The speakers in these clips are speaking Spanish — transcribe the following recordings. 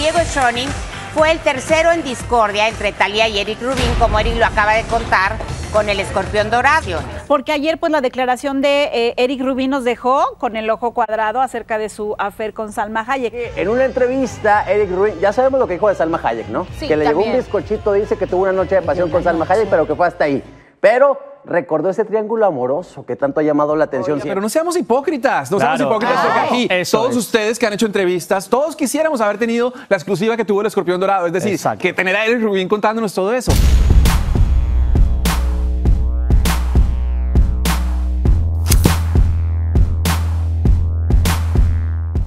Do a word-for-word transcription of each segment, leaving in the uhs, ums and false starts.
Diego Schoening fue el tercero en discordia entre Thalía y Eric Rubin, como Eric lo acaba de contar, con el escorpión dorado. Porque ayer pues la declaración de eh, Eric Rubin nos dejó con el ojo cuadrado acerca de su affair con Salma Hayek. En una entrevista, Eric Rubin, ya sabemos lo que dijo de Salma Hayek, ¿no? Sí, que le también. llegó un bizcochito, dice que tuvo una noche de pasión con Salma Hayek, pero que fue hasta ahí. Pero recordó ese triángulo amoroso que tanto ha llamado la atención. Oye, pero no seamos hipócritas, no claro. seamos hipócritas, porque aquí Eso todos es. ustedes que han hecho entrevistas, todos quisiéramos haber tenido la exclusiva que tuvo el escorpión dorado, es decir, Exacto. que tener a Eric Rubin contándonos todo eso.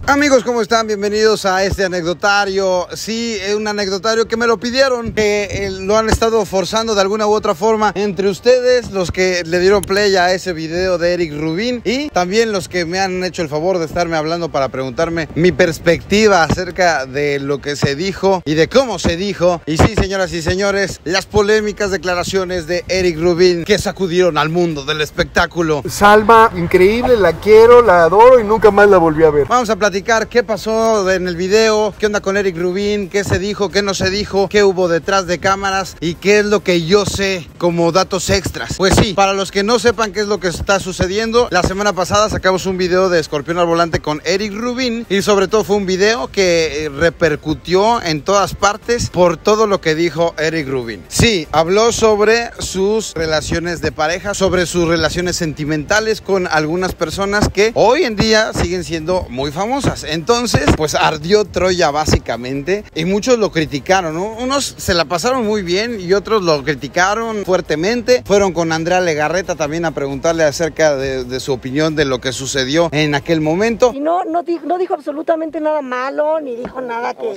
Amigos, ¿cómo están? Bienvenidos a este anecdotario. Sí, un anecdotario que me lo pidieron, que eh, lo han estado forzando de alguna u otra forma entre ustedes, los que le dieron play a ese video de Eric Rubin y también los que me han hecho el favor de estarme hablando para preguntarme mi perspectiva acerca de lo que se dijo y de cómo se dijo. Y sí, señoras y señores, las polémicas declaraciones de Eric Rubin que sacudieron al mundo del espectáculo. Salma, increíble, la quiero, la adoro y nunca más la volví a ver. Vamos a platicar qué pasó en el video, qué onda con Eric Rubin, qué se dijo, qué no se dijo, qué hubo detrás de cámaras y qué es lo que yo sé como datos extras. Pues sí, para los que no sepan qué es lo que está sucediendo, la semana pasada sacamos un video de Escorpión al Volante con Eric Rubin y sobre todo fue un video que repercutió en todas partes por todo lo que dijo Eric Rubin. Sí, habló sobre sus relaciones de pareja, sobre sus relaciones sentimentales con algunas personas que hoy en día siguen siendo muy famosas. Entonces, pues ardió Troya básicamente y muchos lo criticaron, ¿no? Unos se la pasaron muy bien y otros lo criticaron fuertemente. Fueron con Andrea Legarreta también a preguntarle acerca de, de su opinión de lo que sucedió en aquel momento. Y no, no, dijo, no dijo absolutamente nada malo, ni dijo nada que,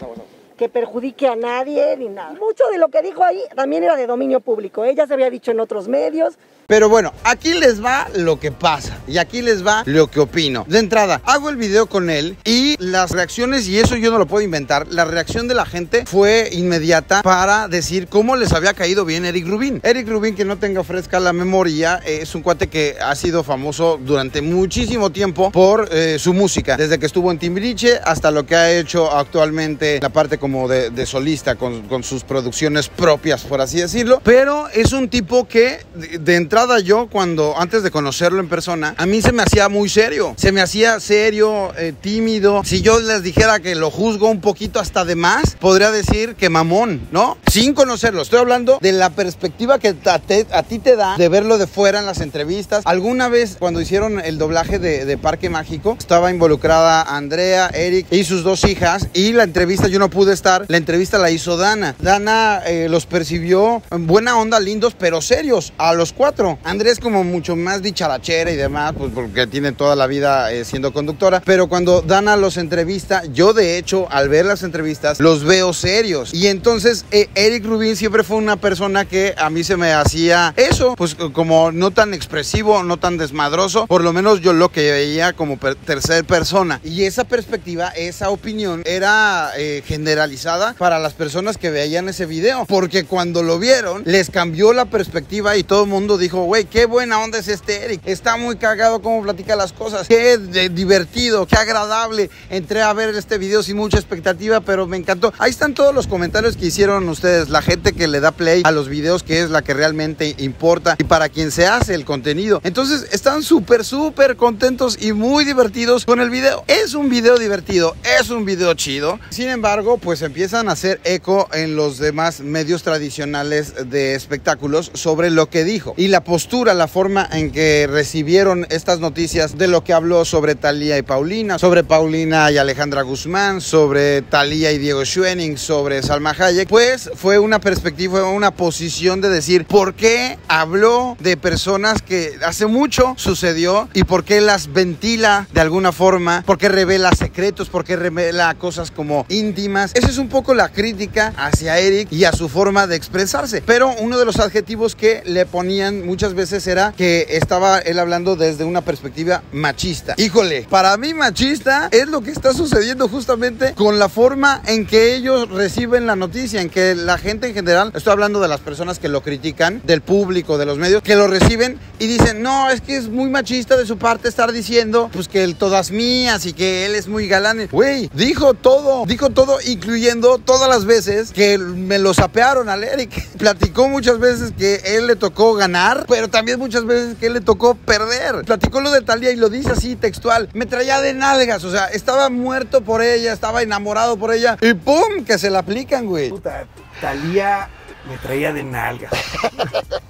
que perjudique a nadie, ni nada. Mucho de lo que dijo ahí también era de dominio público, ¿eh? Ya se había dicho en otros medios. Pero bueno, aquí les va lo que pasa y aquí les va lo que opino. De entrada, hago el video con él y las reacciones, y eso yo no lo puedo inventar, la reacción de la gente fue inmediata para decir cómo les había caído bien Eric Rubin. Eric Rubin, que no tenga fresca la memoria, es un cuate que ha sido famoso durante muchísimo tiempo por eh, su música, desde que estuvo en Timbiriche hasta lo que ha hecho actualmente, la parte como de, de solista con, con sus producciones propias, por así decirlo. Pero es un tipo que de, de entrada yo, cuando antes de conocerlo en persona, a mí se me hacía muy serio, se me hacía serio, eh, tímido. Si yo les dijera que lo juzgo un poquito hasta de más, podría decir que mamón, ¿no? Sin conocerlo, estoy hablando de la perspectiva que a, te, a ti te da de verlo de fuera en las entrevistas. Alguna vez, cuando hicieron el doblaje de, de Parque Mágico, estaba involucrada Andrea, Eric y sus dos hijas, y la entrevista, yo no pude estar, la entrevista la hizo Dana. Dana eh, los percibió en buena onda, lindos, pero serios, a los cuatro. Andrés como mucho más dicharachera y demás, pues porque tiene toda la vida eh, siendo conductora, pero cuando Dana los entrevista, yo de hecho al ver las entrevistas los veo serios. Y entonces eh, Eric Rubin siempre fue una persona que a mí se me hacía eso, pues como no tan expresivo, no tan desmadroso, por lo menos yo lo que veía como per tercer persona. Y esa perspectiva, esa opinión era eh, generalizada para las personas que veían ese video, porque cuando lo vieron les cambió la perspectiva y todo el mundo dijo: güey, qué buena onda es este Eric, está muy cagado cómo platica las cosas, qué divertido, qué agradable. Entré a ver este video sin mucha expectativa, pero me encantó. Ahí están todos los comentarios que hicieron ustedes, la gente que le da play a los videos, que es la que realmente importa y para quien se hace el contenido. Entonces están súper, súper contentos y muy divertidos con el video. Es un video divertido, es un video chido. Sin embargo, pues empiezan a hacer eco en los demás medios tradicionales de espectáculos sobre lo que dijo. Y la postura, la forma en que recibieron estas noticias de lo que habló sobre Thalía y Paulina, sobre Paulina y Alejandra Guzmán, sobre Thalía y Diego Schoening, sobre Salma Hayek, pues fue una perspectiva, una posición de decir por qué habló de personas que hace mucho sucedió y por qué las ventila de alguna forma, por qué revela secretos, por qué revela cosas como íntimas. Esa es un poco la crítica hacia Eric y a su forma de expresarse, pero uno de los adjetivos que le ponían muchas veces era que estaba él hablando desde una perspectiva machista. Híjole, para mí machista es lo que está sucediendo justamente con la forma en que ellos reciben la noticia, en que la gente en general, estoy hablando de las personas que lo critican, del público, de los medios, que lo reciben y dicen: no, es que es muy machista de su parte estar diciendo pues que él todas mías y que él es muy galán. Güey, dijo todo, dijo todo, incluyendo incluyendo todas las veces que me lo sapearon al Eric. Platicó muchas veces que él le tocó ganar, pero también muchas veces que él le tocó perder. Platicó lo de Thalía y lo dice así textual: me traía de nalgas, o sea, estaba muerto por ella, estaba enamorado por ella y ¡pum! Que se la aplican, güey. Puta, Thalía me traía de nalgas.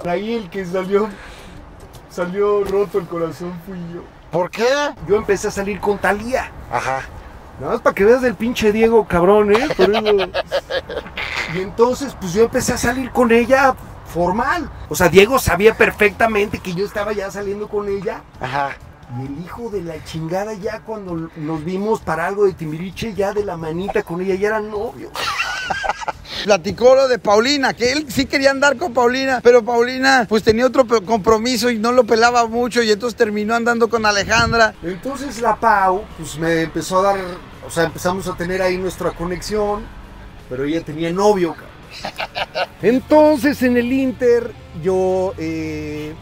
Ahí el que salió, salió roto el corazón fui yo. ¿Por qué? Yo empecé a salir con Thalía. Ajá. Nada más para que veas del pinche Diego, cabrón, ¿eh? Por eso. Y entonces, pues yo empecé a salir con ella formal. O sea, Diego sabía perfectamente que yo estaba ya saliendo con ella. Ajá. Y el hijo de la chingada ya cuando nos vimos para algo de Timbiriche, ya de la manita con ella, ya eran novios. Platicó lo de Paulina, que él sí quería andar con Paulina, pero Paulina pues tenía otro compromiso y no lo pelaba mucho y entonces terminó andando con Alejandra. Entonces la Pau pues me empezó a dar, o sea, empezamos a tener ahí nuestra conexión, pero ella tenía novio, cabrón. Entonces en el Inter yo... Eh...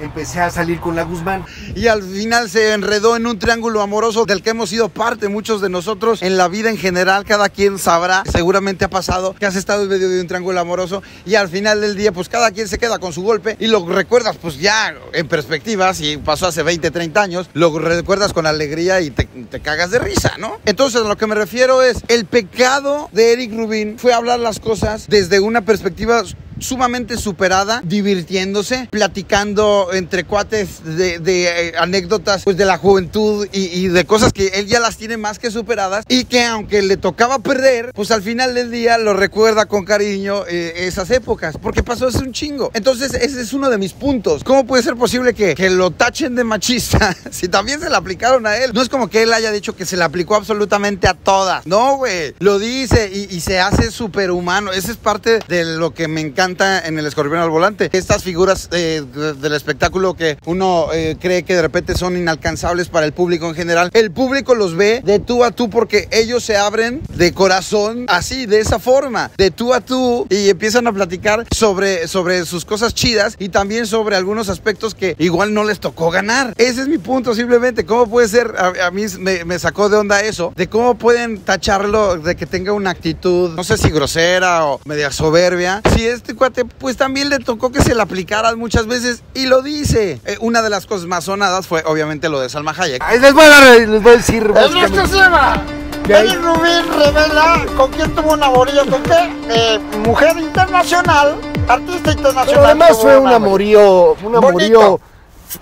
empecé a salir con la Guzmán. Y al final se enredó en un triángulo amoroso del que hemos sido parte muchos de nosotros en la vida en general. Cada quien sabrá, seguramente ha pasado, que has estado en medio de un triángulo amoroso y al final del día pues cada quien se queda con su golpe y lo recuerdas pues ya en perspectiva, si pasó hace veinte, treinta años, lo recuerdas con alegría y te, te cagas de risa, ¿no? Entonces a lo que me refiero es, el pecado de Eric Rubín fue hablar las cosas desde una perspectiva sumamente superada, divirtiéndose, platicando entre cuates de, de eh, anécdotas pues de la juventud y, y de cosas que él ya las tiene más que superadas y que aunque le tocaba perder, pues al final del día lo recuerda con cariño eh, esas épocas, porque pasó hace un chingo. Entonces ese es uno de mis puntos. ¿Cómo puede ser posible que, que lo tachen de machista si también se la aplicaron a él? No es como que él haya dicho que se la aplicó absolutamente a todas. No, güey, lo dice y, y se hace superhumano. Esa es parte de lo que me encanta en el Escorpión al Volante, estas figuras eh, del espectáculo que uno eh, cree que de repente son inalcanzables para el público en general. El público los ve de tú a tú porque ellos se abren de corazón así, de esa forma, de tú a tú, y empiezan a platicar sobre, sobre sus cosas chidas y también sobre algunos aspectos que igual no les tocó ganar. Ese es mi punto, simplemente. ¿Cómo puede ser? A, a mí me, me sacó de onda eso, de cómo pueden tacharlo de que tenga una actitud, no sé si grosera o media soberbia. Si este pues también le tocó que se la aplicaran muchas veces y lo dice. Eh, una de las cosas más sonadas fue obviamente lo de Salma Hayek. Ay, les, voy a, les voy a decir exclusiva. Eric Rubín revela con quién tuvo un amorío, con qué eh, mujer internacional, artista internacional. Pero además fue un amorío, un amorío bonito.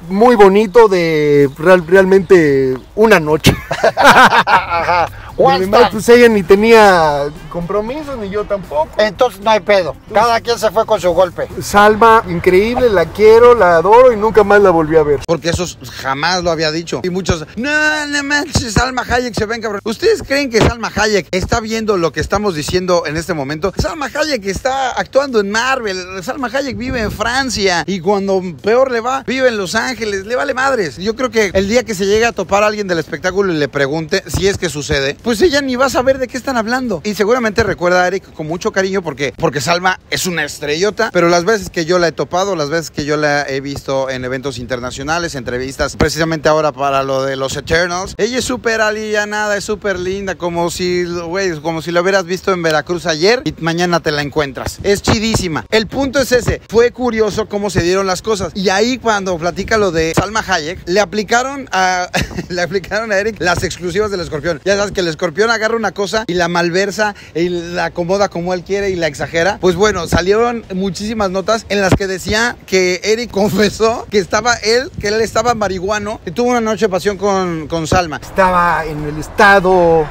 Muy bonito de real, realmente una noche. Además, pues ella ni tenía compromisos, ni yo tampoco. Entonces no hay pedo. Cada quien se fue con su golpe. Salma, increíble, la quiero, la adoro y nunca más la volví a ver. Porque eso jamás lo había dicho. Y muchos, no, no manches, Salma Hayek se ven, cabrón. ¿Ustedes creen que Salma Hayek está viendo lo que estamos diciendo en este momento? Salma Hayek está actuando en Marvel. Salma Hayek vive en Francia. Y cuando peor le va, vive en Los Ángeles. Le vale madres. Yo creo que el día que se llegue a topar a alguien del espectáculo y le pregunte, si es que sucede, pues ella ni va a saber de qué están hablando. Y seguramente recuerda a Eric con mucho cariño porque, porque Salma es una estrellota. Pero las veces que yo la he topado, las veces que yo la he visto en eventos internacionales, entrevistas, precisamente ahora para lo de los Eternals, ella es súper alivianada, es súper linda, como si, güey, como si la hubieras visto en Veracruz ayer y mañana te la encuentras. Es chidísima. El punto es ese. Fue curioso cómo se dieron las cosas. Y ahí cuando platica lo de Salma Hayek, le aplicaron a, le aplicaron a Eric las exclusivas del Escorpión. Ya sabes que el Escorpión agarra una cosa y la malversa y la acomoda como él quiere y la exagera. Pues bueno, salieron muchísimas notas en las que decía que Eric confesó que estaba él, que él estaba marihuano y tuvo una noche de pasión con, con Salma. Estaba en el estado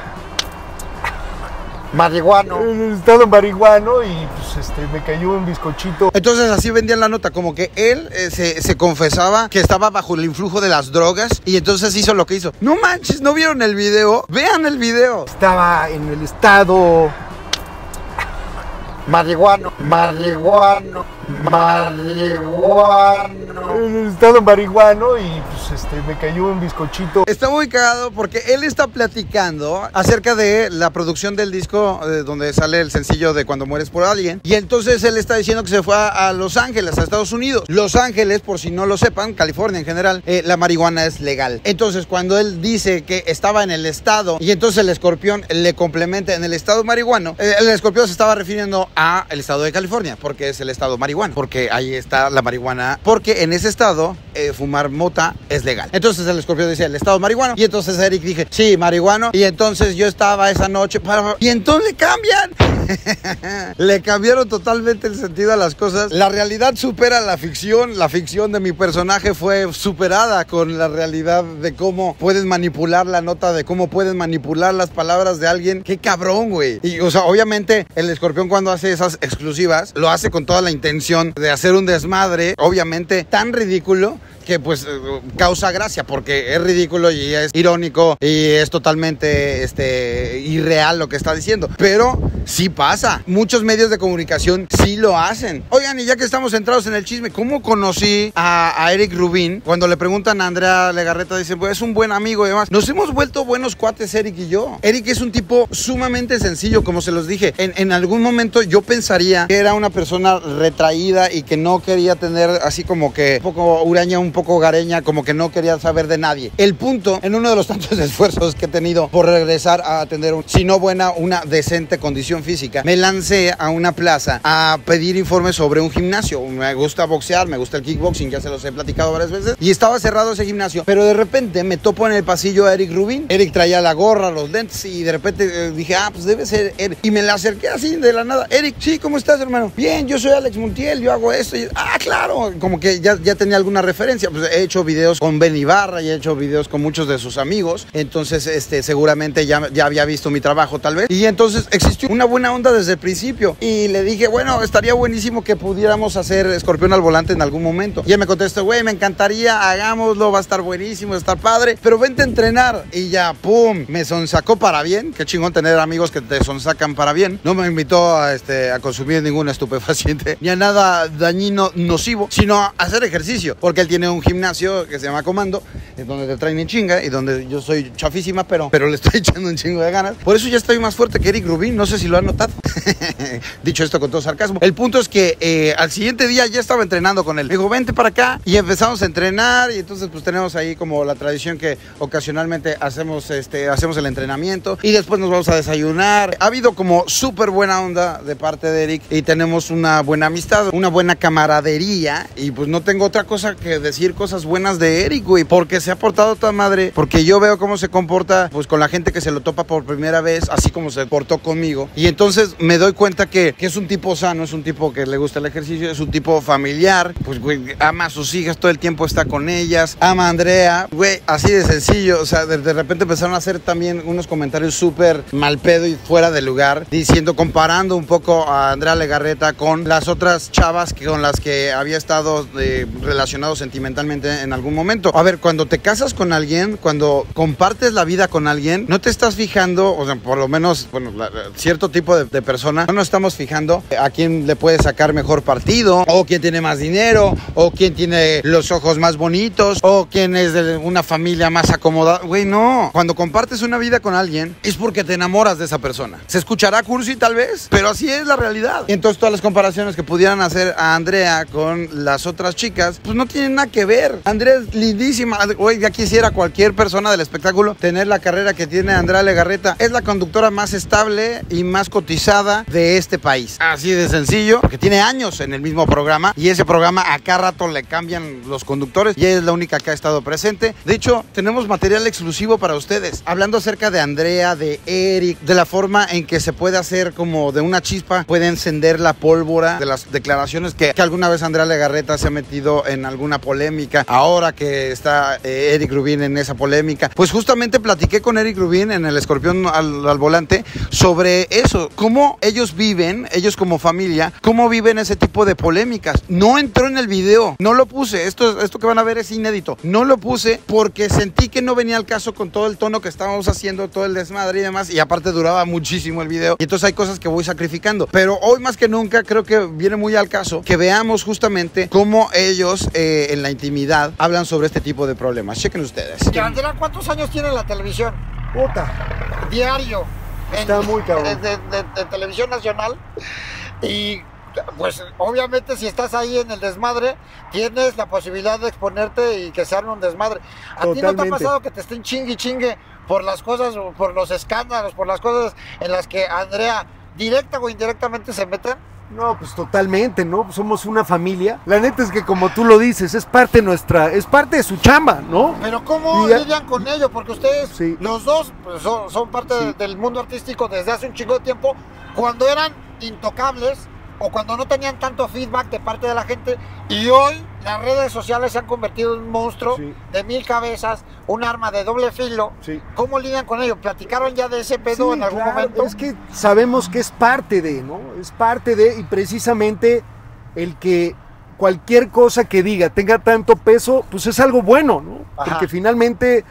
marihuano. En el estado marihuano y pues este, me cayó un bizcochito. Entonces así vendían la nota, como que él eh, se, se confesaba que estaba bajo el influjo de las drogas y entonces hizo lo que hizo. No manches, ¿no vieron el video? Vean el video. Estaba en el estado Marihuano, marihuano, marihuano. He estado marihuano y pues este, me cayó un bizcochito. Está muy cagado porque él está platicando acerca de la producción del disco eh, donde sale el sencillo de Cuando Mueres por Alguien. Y entonces él está diciendo que se fue a, a Los Ángeles, a Estados Unidos. Los Ángeles, por si no lo sepan, California en general, eh, la marihuana es legal. Entonces cuando él dice que estaba en el estado y entonces el escorpión le complementa en el estado marihuano, eh, el escorpión se estaba refiriendo a A el estado de California, porque es el estado marihuana, porque ahí está la marihuana, porque en ese estado eh, fumar mota es legal. Entonces el escorpión decía el estado marihuano, y entonces Eric dije, sí, marihuano, y entonces yo estaba esa noche, para... y entonces le cambian, le cambiaron totalmente el sentido a las cosas. La realidad supera la ficción, la ficción de mi personaje fue superada con la realidad de cómo pueden manipular la nota, de cómo pueden manipular las palabras de alguien. Qué cabrón, güey. Y o sea, obviamente el escorpión cuando hace esas exclusivas, lo hace con toda la intención de hacer un desmadre, obviamente tan ridículo que pues causa gracia, porque es ridículo y es irónico y es totalmente este, irreal lo que está diciendo, pero sí pasa, muchos medios de comunicación sí lo hacen. Oigan, y ya que estamos centrados en el chisme, ¿cómo conocí a, a Eric Rubin? Cuando le preguntan a Andrea Legarreta, dicen, pues es un buen amigo y demás. Nos hemos vuelto buenos cuates Eric y yo. Eric es un tipo sumamente sencillo, como se los dije. En, en algún momento yo pensaría que era una persona retraída y que no quería tener así como que un poco huraña, un poco poco gareña, como que no quería saber de nadie. El punto, en uno de los tantos esfuerzos que he tenido por regresar a tener, un, si no buena, una decente condición física, me lancé a una plaza a pedir informes sobre un gimnasio. Me gusta boxear, me gusta el kickboxing, ya se los he platicado varias veces, y estaba cerrado ese gimnasio, pero de repente me topo en el pasillo a Eric Rubin. Eric traía la gorra, los lentes, y de repente dije, ah, pues debe ser Eric, y me la acerqué así de la nada. Eric, sí, ¿cómo estás, hermano? Bien, yo soy Alex Montiel, yo hago esto, y, ah, claro, como que ya, ya tenía alguna referencia. Pues he hecho videos con Ben Ibarra y he hecho videos con muchos de sus amigos, entonces este, seguramente ya, ya había visto mi trabajo tal vez, y entonces existió una buena onda desde el principio, y le dije, bueno, estaría buenísimo que pudiéramos hacer Escorpión al Volante en algún momento, y él me contestó, güey, me encantaría, hagámoslo, va a estar buenísimo, va a estar padre, pero vente a entrenar, y ya, pum, me sonsacó para bien. Qué chingón tener amigos que te sonsacan para bien. No me invitó a, este, a consumir ningún estupefaciente, ni a nada dañino, nocivo, sino a hacer ejercicio, porque él tiene un gimnasio que se llama Comando, es donde te traen en chinga y donde yo soy chafísima, pero, pero le estoy echando un chingo de ganas. Por eso ya estoy más fuerte que Eric Rubin, no sé si lo han notado. Dicho esto con todo sarcasmo. El punto es que eh, al siguiente día ya estaba entrenando con él. Me dijo, vente para acá, y empezamos a entrenar, y entonces pues tenemos ahí como la tradición que ocasionalmente hacemos, este, hacemos el entrenamiento, y después nos vamos a desayunar. Ha habido como súper buena onda de parte de Eric, y tenemos una buena amistad, una buena camaradería, y pues no tengo otra cosa que decir cosas buenas de Eric, güey, porque se ha portado toda madre, porque yo veo cómo se comporta pues con la gente que se lo topa por primera vez, así como se portó conmigo, y entonces me doy cuenta que, que es un tipo sano, es un tipo que le gusta el ejercicio, es un tipo familiar, pues güey, ama a sus hijas, todo el tiempo está con ellas, ama a Andrea, güey, así de sencillo. O sea, de, de repente empezaron a hacer también unos comentarios súper mal pedo y fuera de lugar, diciendo, comparando un poco a Andrea Legarreta con las otras chavas que, con las que había estado eh, relacionado sentimentalmente en algún momento. A ver, cuando te casas con alguien, cuando compartes la vida con alguien, no te estás fijando, o sea, por lo menos, bueno, la, cierto tipo de, de persona, no nos estamos fijando a quién le puede sacar mejor partido, o quién tiene más dinero, o quién tiene los ojos más bonitos, o quién es de una familia más acomodada. Güey, no. Cuando compartes una vida con alguien, es porque te enamoras de esa persona. Se escuchará cursi tal vez, pero así es la realidad. Y entonces todas las comparaciones que pudieran hacer a Andrea con las otras chicas, pues no tienen nada que ver. Andrea es lindísima, hoy ya quisiera cualquier persona del espectáculo tener la carrera que tiene Andrea Legarreta. Es la conductora más estable y más cotizada de este país, así de sencillo, porque tiene años en el mismo programa, y ese programa a cada rato le cambian los conductores, y ella es la única que ha estado presente. De hecho, tenemos material exclusivo para ustedes, hablando acerca de Andrea, de Eric, de la forma en que se puede hacer como de una chispa, puede encender la pólvora, de las declaraciones que, que alguna vez Andrea Legarreta se ha metido en alguna polémica. Ahora que está eh, Eric Rubin en esa polémica, pues justamente platiqué con Eric Rubin en el Escorpión al, al Volante sobre eso, cómo cómo ellos viven, ellos como familia, cómo viven ese tipo de polémicas. No entró en el video, no lo puse, esto, esto que van a ver es inédito, no lo puse porque sentí que no venía al caso con todo el tono que estábamos haciendo, todo el desmadre y demás, y aparte duraba muchísimo el video, y entonces hay cosas que voy sacrificando, pero hoy más que nunca creo que viene muy al caso que veamos justamente cómo ellos eh, en la intimidad hablan sobre este tipo de problemas. Chequen ustedes. Andrea, ¿cuántos años tiene la televisión? Puta, diario. Está en, muy cabrón. De, de, de, de televisión nacional. Y pues obviamente si estás ahí en el desmadre, tienes la posibilidad de exponerte y que se arme un desmadre. ¿A ti no te ha pasado que te estén chingue y chingue por las cosas, por los escándalos, por las cosas en las que Andrea directa o indirectamente se meten? No, pues totalmente, ¿no? Somos una familia. La neta es que como tú lo dices, es parte nuestra, es parte de su chamba, ¿no? Pero ¿cómo ya... lidian con ello? Porque ustedes, sí, los dos, pues, son, son parte sí. de, del mundo artístico desde hace un chingo de tiempo. Cuando eran intocables o cuando no tenían tanto feedback de parte de la gente, y hoy las redes sociales se han convertido en un monstruo sí. de mil cabezas, un arma de doble filo. Sí. ¿Cómo lidian con ello? ¿Platicaron ya de ese pedo sí, en algún claro. momento? Es que sabemos que es parte de, ¿no? Es parte de, y precisamente el que cualquier cosa que diga tenga tanto peso, pues es algo bueno, ¿no? Ajá. Porque finalmente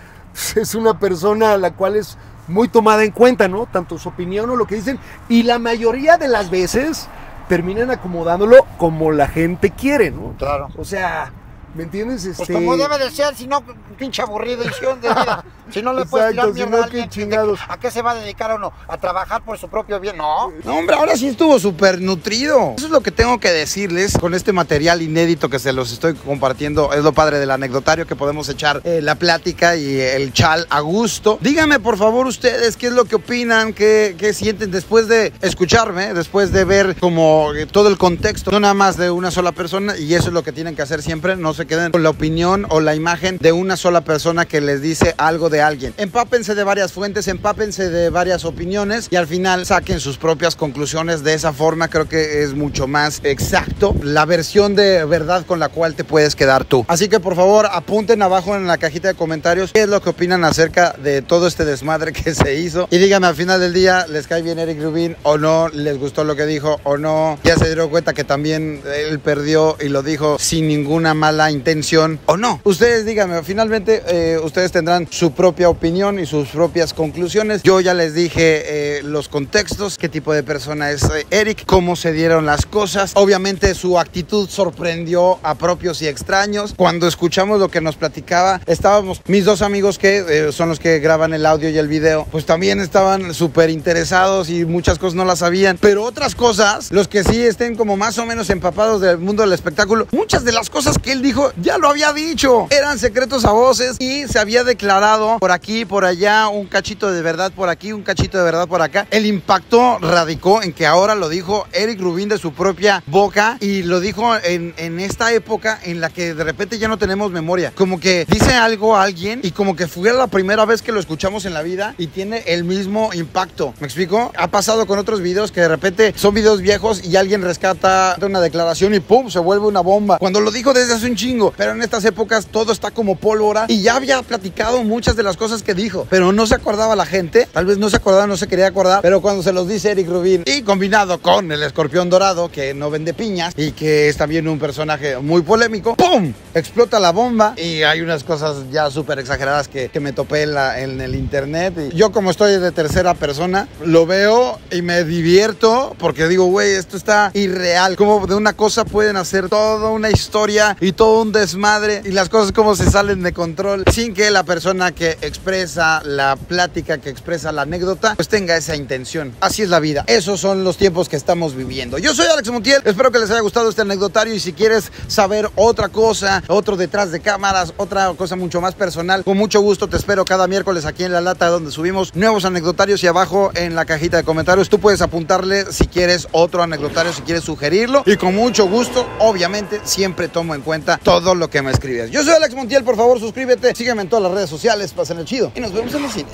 es una persona a la cual es muy tomada en cuenta, ¿no? Tanto su opinión o lo que dicen, y la mayoría de las veces terminan acomodándolo como la gente quiere, ¿no? Claro. O sea, ¿me entiendes? Este... Pues como debe de ser, si no, pinche aburrido, de vida. Si no le Exacto, puedes tirar mierda a alguien, chingados. ¿A qué se va a dedicar uno? ¿A trabajar por su propio bien? No. No, hombre, ahora sí estuvo súper nutrido. Eso es lo que tengo que decirles con este material inédito que se los estoy compartiendo. Es lo padre del anecdotario, que podemos echar eh, la plática y el chal a gusto. Díganme, por favor, ustedes qué es lo que opinan, qué, qué sienten después de escucharme, después de ver como todo el contexto, no nada más de una sola persona, y eso es lo que tienen que hacer siempre. No se queden con la opinión o la imagen de una sola persona que les dice algo de alguien. Empápense de varias fuentes, empápense de varias opiniones y al final saquen sus propias conclusiones. De esa forma creo que es mucho más exacto la versión de verdad con la cual te puedes quedar tú. Así que por favor apunten abajo en la cajita de comentarios qué es lo que opinan acerca de todo este desmadre que se hizo, y díganme al final del día, ¿les cae bien Eric Rubin o no? ¿Les gustó lo que dijo o no? ¿Ya se dieron cuenta que también él perdió y lo dijo sin ninguna mala intención o no? Ustedes díganme, finalmente eh, ustedes tendrán su propia opinión y sus propias conclusiones. Yo ya les dije eh, los contextos, qué tipo de persona es eh, Eric, cómo se dieron las cosas. Obviamente su actitud sorprendió a propios y extraños. Cuando escuchamos lo que nos platicaba, estábamos, mis dos amigos que eh, son los que graban el audio y el video, pues también estaban súper interesados y muchas cosas no las sabían, pero otras cosas, los que sí estén como más o menos empapados del mundo del espectáculo, muchas de las cosas que él dijo ya lo había dicho, eran secretos a voces, y se había declarado por aquí, por allá, un cachito de verdad por aquí, un cachito de verdad por acá. El impacto radicó en que ahora lo dijo Eric Rubin de su propia boca, y lo dijo en, en esta época en la que de repente ya no tenemos memoria, como que dice algo a alguien y como que fue la primera vez que lo escuchamos en la vida y tiene el mismo impacto. ¿Me explico? Ha pasado con otros videos que de repente son videos viejos y alguien rescata una declaración y pum, se vuelve una bomba, cuando lo dijo desde hace un chingo. Pero en estas épocas todo está como pólvora y ya había platicado muchas de las cosas que dijo, pero no se acordaba la gente, tal vez no se acordaba, no se quería acordar, pero cuando se los dice Eric Rubin, y combinado con el escorpión dorado que no vende piñas y que es también un personaje muy polémico, ¡pum!, explota la bomba. Y hay unas cosas ya súper exageradas que, que me topé en, la, en el internet, y yo, como estoy de tercera persona, lo veo y me divierto porque digo, güey, esto está irreal, como de una cosa pueden hacer toda una historia y todo un desmadre, y las cosas como se salen de control sin que la persona que expresa la plática, que expresa la anécdota, pues tenga esa intención. Así es la vida, esos son los tiempos que estamos viviendo. Yo soy Alex Montiel, espero que les haya gustado este anecdotario, y si quieres saber otra cosa, otro detrás de cámaras, otra cosa mucho más personal, con mucho gusto te espero cada miércoles aquí en La Lata, donde subimos nuevos anecdotarios, y abajo en la cajita de comentarios tú puedes apuntarle si quieres otro anecdotario, si quieres sugerirlo, y con mucho gusto, obviamente, siempre tomo en cuenta todo lo que me escribes. Yo soy Alex Montiel, por favor suscríbete, sígueme en todas las redes sociales, pasen el chido y nos vemos en el cine.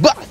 Bye.